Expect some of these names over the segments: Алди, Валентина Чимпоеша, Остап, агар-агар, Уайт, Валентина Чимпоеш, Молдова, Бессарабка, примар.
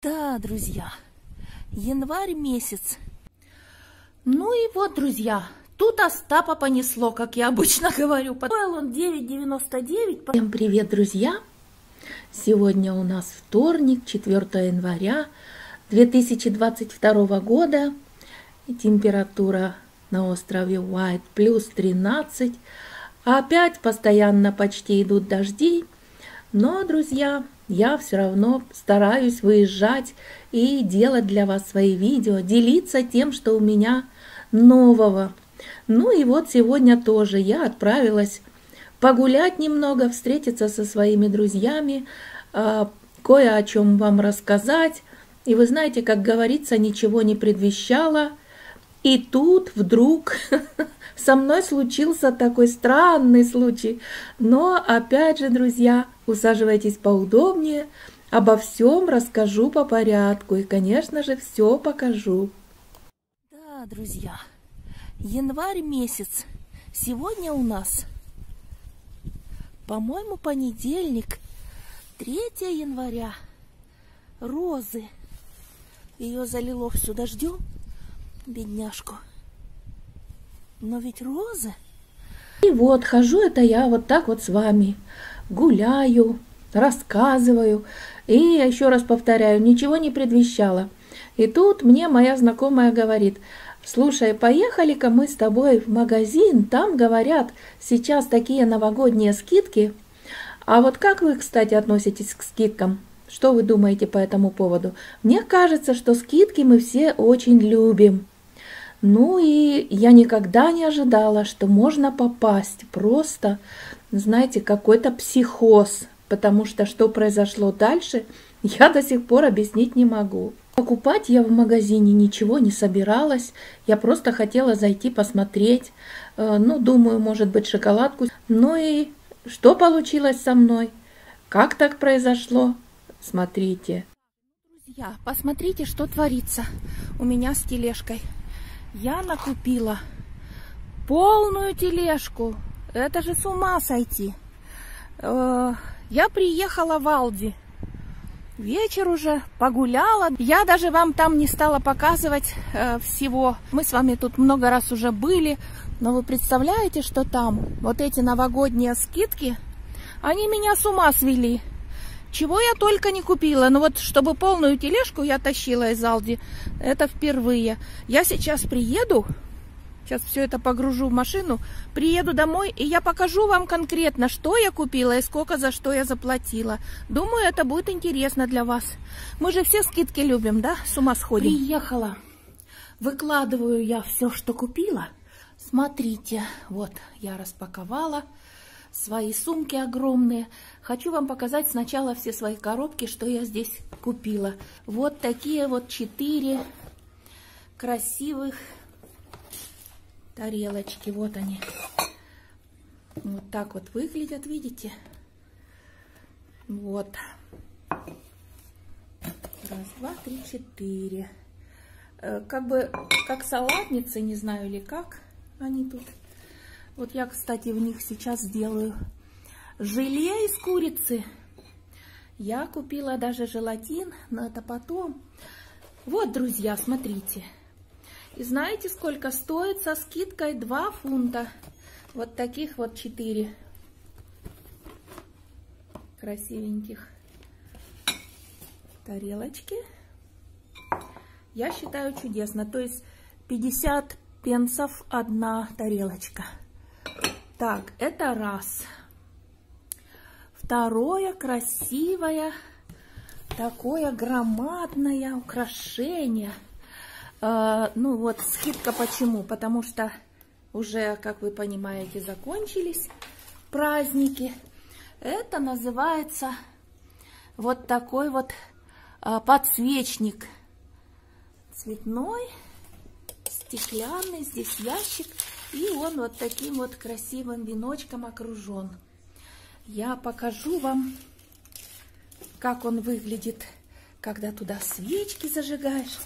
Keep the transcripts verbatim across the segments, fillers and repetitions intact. Да, друзья, январь месяц. Ну и вот, друзья, тут Остапа понесло, как я обычно говорю. Стоил он девять девяносто девять. Всем привет, друзья! Сегодня у нас вторник, четвёртое января две тысячи двадцать второго года. И температура на острове Уайт плюс тринадцать. Опять постоянно почти идут дожди. Но, друзья, я все равно стараюсь выезжать и делать для вас свои видео, делиться тем, что у меня нового. Ну и вот сегодня тоже я отправилась погулять немного, встретиться со своими друзьями, кое о чем вам рассказать. И вы знаете, как говорится, ничего не предвещало. И тут вдруг со мной случился такой странный случай. Но опять же, друзья, усаживайтесь поудобнее. Обо всем расскажу по порядку. И, конечно же, все покажу. Да, друзья, январь месяц. Сегодня у нас, по-моему, понедельник, третье января. Розы. Ее залило всю дождем. Бедняжку. Но ведь розы. И вот хожу это я вот так вот с вами. Гуляю, рассказываю. И еще раз повторяю, ничего не предвещало. И тут мне моя знакомая говорит: слушай, поехали-ка мы с тобой в магазин. Там, говорят, сейчас такие новогодние скидки. А вот как вы, кстати, относитесь к скидкам? Что вы думаете по этому поводу? Мне кажется, что скидки мы все очень любим. Ну и я никогда не ожидала, что можно попасть просто, знаете, какой-то психоз. Потому что что произошло дальше, я до сих пор объяснить не могу. Покупать я в магазине ничего не собиралась. Я просто хотела зайти посмотреть. Ну, думаю, может быть, шоколадку. Ну и что получилось со мной? Как так произошло? Смотрите. Друзья, посмотрите, что творится у меня с тележкой. Я накупила полную тележку. Это же с ума сойти. Я приехала в Алди. Вечер уже, погуляла. Я даже вам там не стала показывать всего. Мы с вами тут много раз уже были. Но вы представляете, что там вот эти новогодние скидки, они меня с ума свели. Чего я только не купила. Но вот чтобы полную тележку я тащила из Алди, это впервые. Я сейчас приеду, сейчас все это погружу в машину, приеду домой, и я покажу вам конкретно, что я купила и сколько за что я заплатила. Думаю, это будет интересно для вас. Мы же все скидки любим, да? С ума сходим. Приехала. Выкладываю я все, что купила. Смотрите, вот я распаковала свои сумки огромные. Хочу вам показать сначала все свои коробки, что я здесь купила. Вот такие вот четыре красивых тарелочки. Вот они. Вот так вот выглядят, видите? Вот. Раз, два, три, четыре. Как бы, как салатницы, не знаю, или как они тут. Вот я, кстати, в них сейчас сделаю желе из курицы. Я купила даже желатин, но это потом. Вот, друзья, смотрите. И знаете, сколько стоит со скидкой? два фунта. Вот таких вот четыре красивеньких тарелочки. Я считаю, чудесно. То есть пятьдесят пенсов одна тарелочка. Так, это раз. Второе, красивое, такое громадное украшение. Э, ну вот, скидка почему? Потому что уже, как вы понимаете, закончились праздники. Это называется вот такой вот э, подсвечник. Цветной, стеклянный, здесь ящик. И он вот таким вот красивым веночком окружен. Я покажу вам, как он выглядит, когда туда свечки зажигаешь.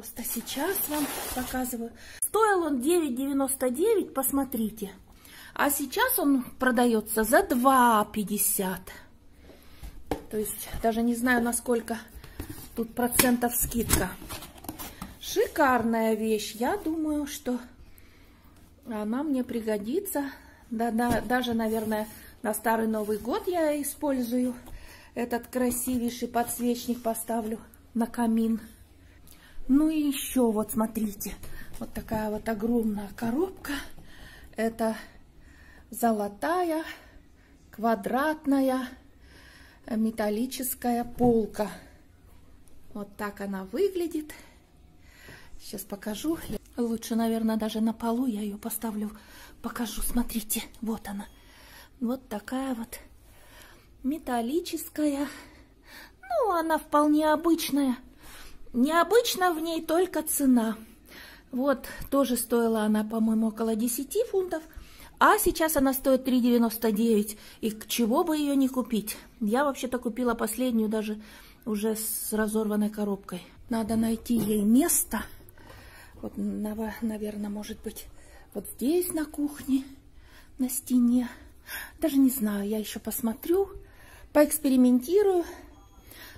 просто сейчас вам показываю. Стоил он девять девяносто девять, посмотрите. А сейчас он продается за два пятьдесят. То есть даже не знаю, насколько тут процентов скидка. Шикарная вещь. Я думаю, что она мне пригодится. Да, да, даже, наверное, на Старый Новый год я использую. Этот красивейший подсвечник поставлю на камин. Ну и еще вот смотрите. Вот такая вот огромная коробка. Это золотая, квадратная, металлическая полка. Вот так она выглядит. Сейчас покажу. Лучше, наверное, даже на полу я ее поставлю. Покажу. Смотрите, вот она. Вот такая вот металлическая. Ну, она вполне обычная. Необычно в ней только цена. Вот, тоже стоила она, по-моему, около десяти фунтов. А сейчас она стоит три девяносто девять. И к чего бы ее не купить? Я вообще-то купила последнюю даже уже с разорванной коробкой. Надо найти ей место. Вот, наверное, может быть, вот здесь на кухне, на стене. Даже не знаю, я еще посмотрю, поэкспериментирую.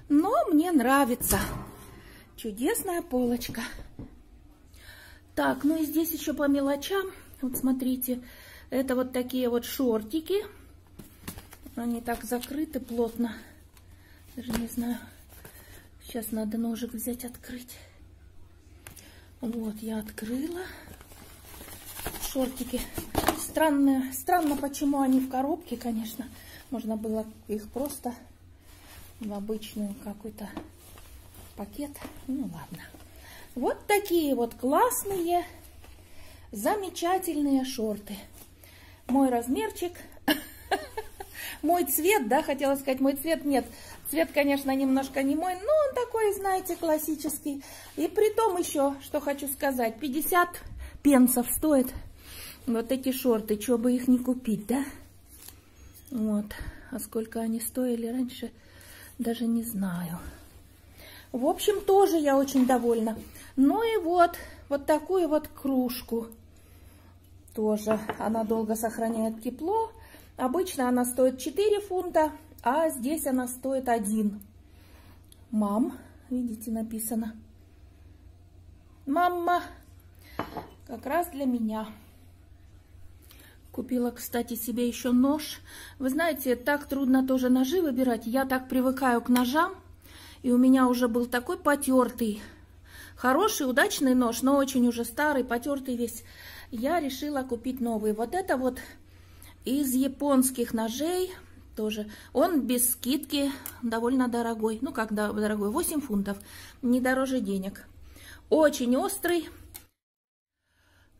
Но мне нравится. Чудесная полочка. Так, ну и здесь еще по мелочам. Вот смотрите, это вот такие вот шортики. Они так закрыты плотно. Даже не знаю. Сейчас надо ножик взять, открыть. Вот, я открыла. Шортики. Странно, странно, почему они в коробке, конечно. Можно было их просто в обычную какой-то пакет. Ну, ладно. Вот такие вот классные, замечательные шорты. Мой размерчик. Мой цвет, да, хотела сказать, мой цвет, нет. Цвет, конечно, немножко не мой, но он такой, знаете, классический. И при том еще, что хочу сказать, пятьдесят пенсов стоит. Вот эти шорты, что бы их не купить, да? Вот. А сколько они стоили раньше, даже не знаю. В общем, тоже я очень довольна. Ну и вот, вот такую вот кружку. Тоже она долго сохраняет тепло. Обычно она стоит четыре фунта, а здесь она стоит один. Мам, видите, написано. Мама, как раз для меня. Купила, кстати, себе еще нож. Вы знаете, так трудно тоже ножи выбирать. Я так привыкаю к ножам. И у меня уже был такой потертый. Хороший, удачный нож, но очень уже старый, потертый весь. Я решила купить новый. Вот это вот из японских ножей тоже. Он без скидки, довольно дорогой. Ну, как дорогой, восемь фунтов. Не дороже денег. Очень острый.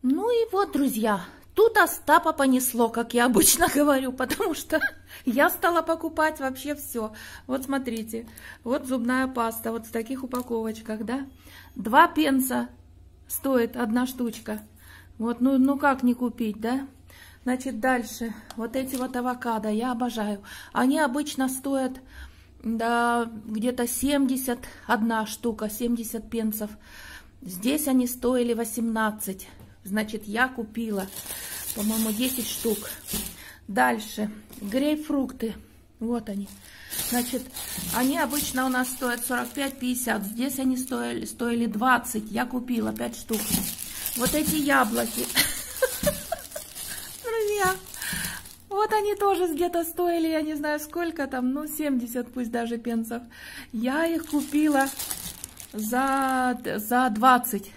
Ну и вот, друзья... Тут Остапа понесло, как я обычно говорю, потому что я стала покупать вообще все. Вот смотрите, вот зубная паста, вот в таких упаковочках, да? Два пенса стоит одна штучка. Вот, ну, ну как не купить, да? Значит, дальше, вот эти вот авокадо, я обожаю. Они обычно стоят, да, где-то семьдесят одна штука, семьдесят пенсов. Здесь они стоили восемнадцать. Значит, я купила, по-моему, десять штук. Дальше. Грейпфрукты. Вот они. Значит, они обычно у нас стоят сорок пять пятьдесят. Здесь они стоили, стоили двадцать. Я купила пять штук. Вот эти яблоки. Друзья, вот они тоже где-то стоили, я не знаю сколько там, ну, семьдесят пусть даже пенсов. Я их купила за, за двадцать.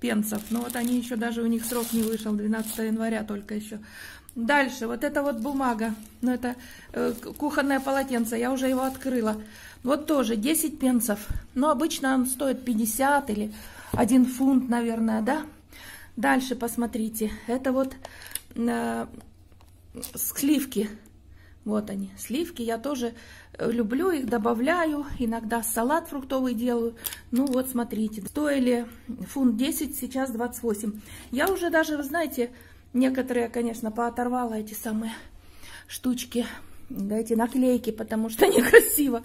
Пенсов. Но вот они еще даже, у них срок не вышел, двенадцатого января только еще. Дальше, вот это вот бумага, ну это э, кухонное полотенце, я уже его открыла. Вот тоже десять пенсов, но обычно он стоит пятьдесят или один фунт, наверное, да? Дальше, посмотрите, это вот э, сливки, вот они, сливки, я тоже люблю их, добавляю, иногда салат фруктовый делаю. Ну вот, смотрите, стоили фунт десять, сейчас двадцать восемь. Я уже даже, вы знаете, некоторые, конечно, пооторвала эти самые штучки, да, эти наклейки, потому что некрасиво.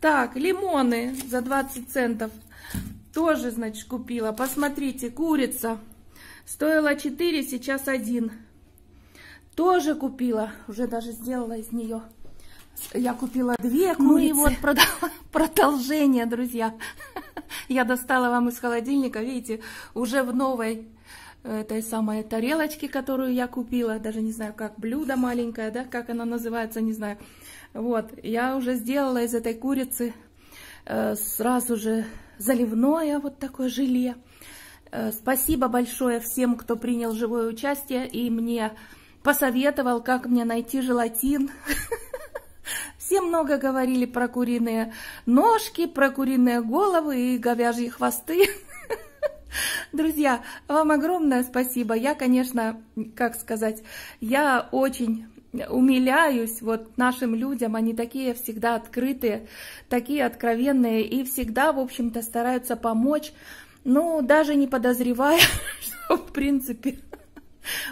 Так, лимоны за двадцать центов. Тоже, значит, купила. Посмотрите, курица. Стоила четыре, сейчас один. Тоже купила. Уже даже сделала из нее. Я купила две курицы. Ну и вот продолжение, друзья. Я достала вам из холодильника, видите, уже в новой этой самой тарелочке, которую я купила. Даже не знаю, как блюдо маленькое, да, как она называется, не знаю. Вот, я уже сделала из этой курицы сразу же заливное вот такое желе. Спасибо большое всем, кто принял живое участие и мне посоветовал, как мне найти желатин. Все много говорили про куриные ножки, про куриные головы и говяжьи хвосты. Друзья, вам огромное спасибо. Я, конечно, как сказать, я очень умиляюсь вот нашим людям. Они такие всегда открытые, такие откровенные и всегда, в общем-то, стараются помочь. Ну, даже не подозревая, что, в принципе,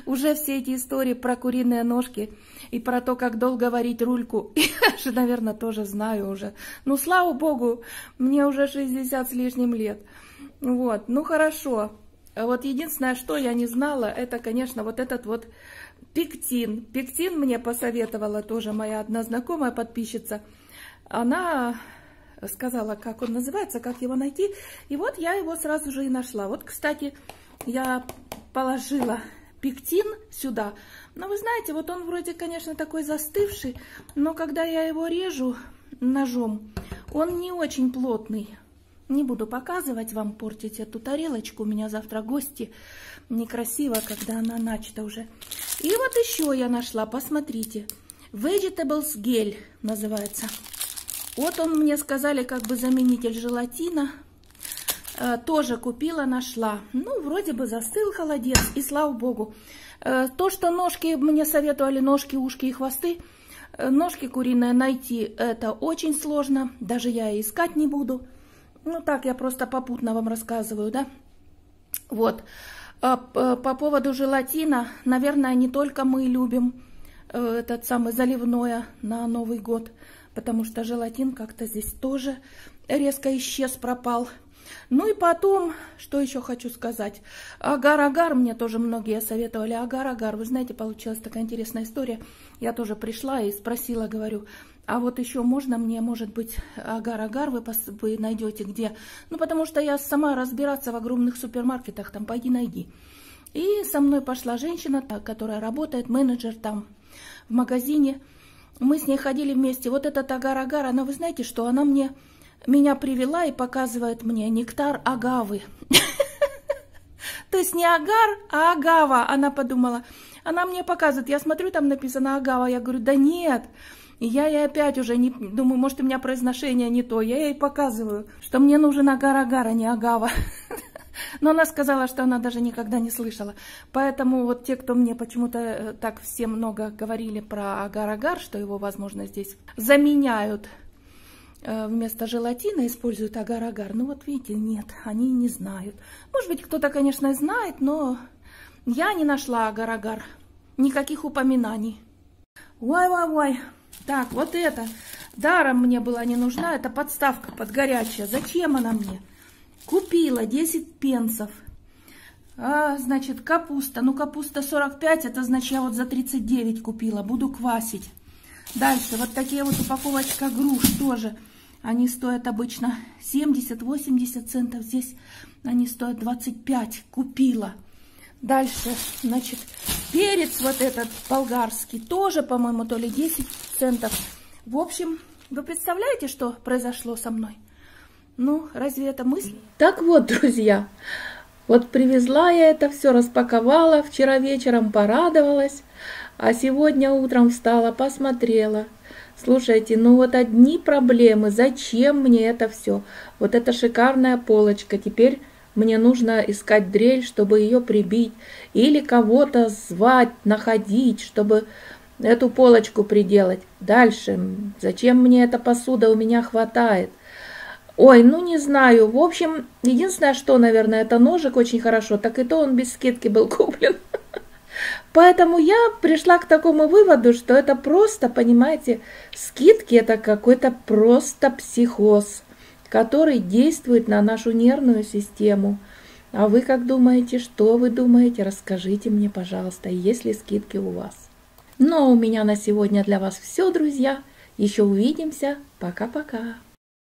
уже все эти истории про куриные ножки и про то, как долго варить рульку, я же, наверное, тоже знаю уже. Ну, слава богу, мне уже шестьдесят с лишним лет. Вот, ну хорошо. Вот единственное, что я не знала, это, конечно, вот этот вот пектин. Пектин мне посоветовала тоже моя одна знакомая подписчица. Она сказала, как он называется, как его найти. И вот я его сразу же и нашла. Вот, кстати, я положила пектин сюда. Но вы знаете, вот он вроде, конечно, такой застывший, но когда я его режу ножом, он не очень плотный. Не буду показывать вам, портить эту тарелочку. У меня завтра гости. Некрасиво, когда она начата уже. И вот еще я нашла, посмотрите. Vegetables гель называется. Вот он, мне сказали, как бы заменитель желатина. Тоже купила, нашла. Ну, вроде бы застыл холодец, и слава богу. То, что ножки, мне советовали ножки, ушки и хвосты, ножки куриные найти, это очень сложно. Даже я и искать не буду. Ну, так я просто попутно вам рассказываю, да? Вот. По поводу желатина, наверное, не только мы любим этот самый заливное на Новый год, потому что желатин как-то здесь тоже резко исчез, пропал. Ну и потом, что еще хочу сказать. Агар-агар, мне тоже многие советовали агар-агар. Вы знаете, получилась такая интересная история. Я тоже пришла и спросила, говорю, а вот еще можно мне, может быть, агар-агар вы, вы найдете где? Ну, потому что я сама разбираться в огромных супермаркетах, там, пойди найди. И со мной пошла женщина, та, которая работает, менеджер там в магазине. Мы с ней ходили вместе. Вот этот агар-агар, она, вы знаете, что она мне... Меня привела и показывает мне нектар агавы. То есть не агар, а агава, она подумала. Она мне показывает, я смотрю, там написано агава. Я говорю, да нет. И я ей опять уже не думаю, может, у меня произношение не то. Я ей показываю, что мне нужен агар-агар, а не агава. Но она сказала, что она даже никогда не слышала. Поэтому вот те, кто мне почему-то так все много говорили про агар-агар, что его, возможно, здесь заменяют. Вместо желатина используют агар-агар. Ну вот видите, нет, они не знают. Может быть, кто-то, конечно, знает, но я не нашла агар-агар. Никаких упоминаний. Ой-ой-ой. Так, вот это. Даром мне была не нужна. Это подставка под горячее. Зачем она мне? Купила десять пенсов. А, значит, капуста. Ну, капуста сорок пять. Это значит, я вот за тридцать девять купила. Буду квасить. Дальше вот такие вот упаковочка груш тоже. Они стоят обычно семьдесят-восемьдесят центов. Здесь они стоят двадцать пять. Купила. Дальше, значит, перец вот этот болгарский. Тоже, по-моему, то ли десять центов. В общем, вы представляете, что произошло со мной? Ну, разве это мысль? Так вот, друзья, вот привезла я это все, распаковала. Вчера вечером порадовалась. А сегодня утром встала, посмотрела. Слушайте, ну вот одни проблемы. Зачем мне это все? Вот эта шикарная полочка. Теперь мне нужно искать дрель, чтобы ее прибить. Или кого-то звать, находить, чтобы эту полочку приделать. Дальше. Зачем мне эта посуда? У меня хватает. Ой, ну не знаю. В общем, единственное, что, наверное, это ножик очень хорошо. Так и то он без скидки был куплен. Поэтому я пришла к такому выводу, что это просто, понимаете, скидки — это какой-то просто психоз. который действует на нашу нервную систему. А вы как думаете, что вы думаете? Расскажите мне, пожалуйста, есть ли скидки у вас. Ну а у меня на сегодня для вас все, друзья. Еще увидимся. Пока-пока.